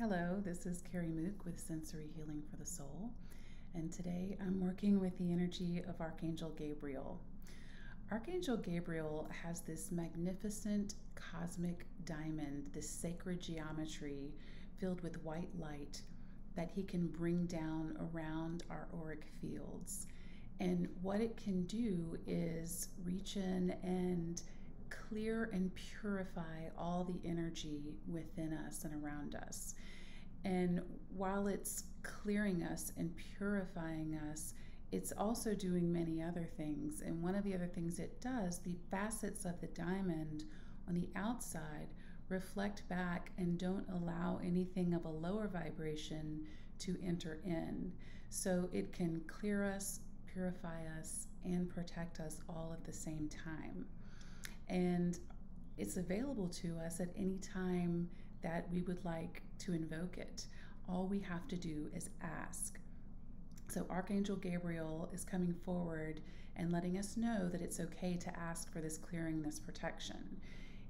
Hello, this is Carrie Mook with Sensory Healing for the Soul, and today I'm working with the energy of Archangel Gabriel. Archangel Gabriel has this magnificent cosmic diamond, this sacred geometry filled with white light that he can bring down around our auric fields. And what it can do is reach in and clear and purify all the energy within us and around us. And while it's clearing us and purifying us, it's also doing many other things. And one of the other things it does, the facets of the diamond on the outside reflect back and don't allow anything of a lower vibration to enter in. So it can clear us, purify us, and protect us all at the same time. And it's available to us at any time that we would like to invoke it. All we have to do is ask. So Archangel Gabriel is coming forward and letting us know that it's okay to ask for this clearing, this protection.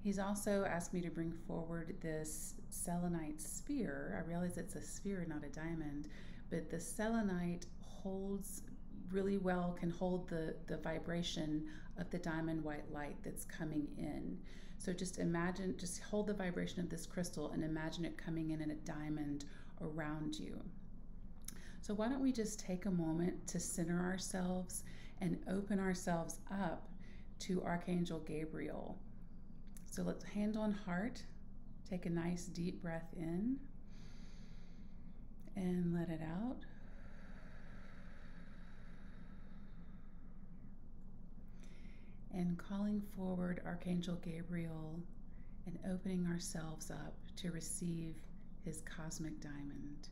He's also asked me to bring forward this selenite sphere. I realize it's a sphere, not a diamond, but the selenite holds really well, can hold the vibration of the diamond white light that's coming in. So just imagine, just hold the vibration of this crystal and imagine it coming in a diamond around you. So why don't we just take a moment to center ourselves and open ourselves up to Archangel Gabriel. So let's, hand on heart, take a nice deep breath in and let it out. And calling forward Archangel Gabriel and opening ourselves up to receive his cosmic diamond.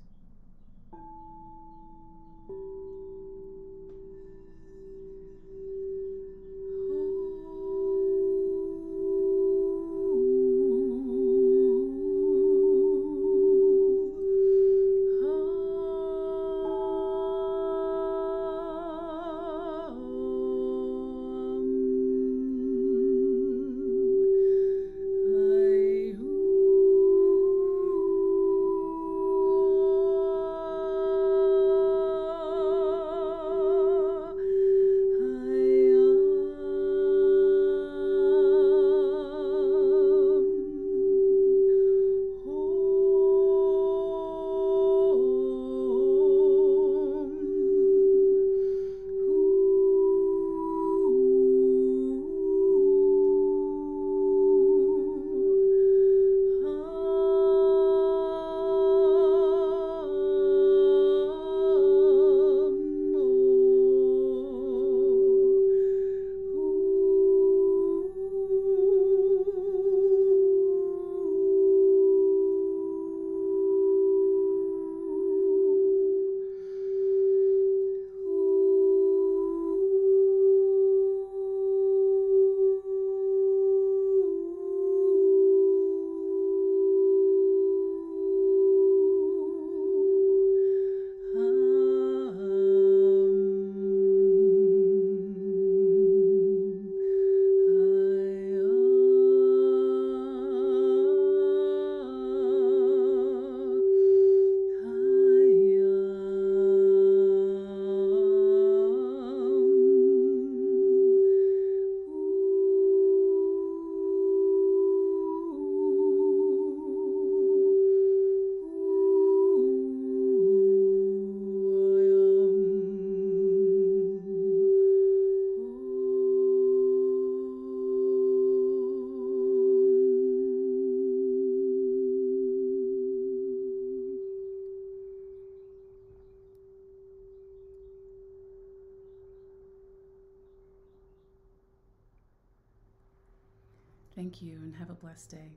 Thank you and have a blessed day.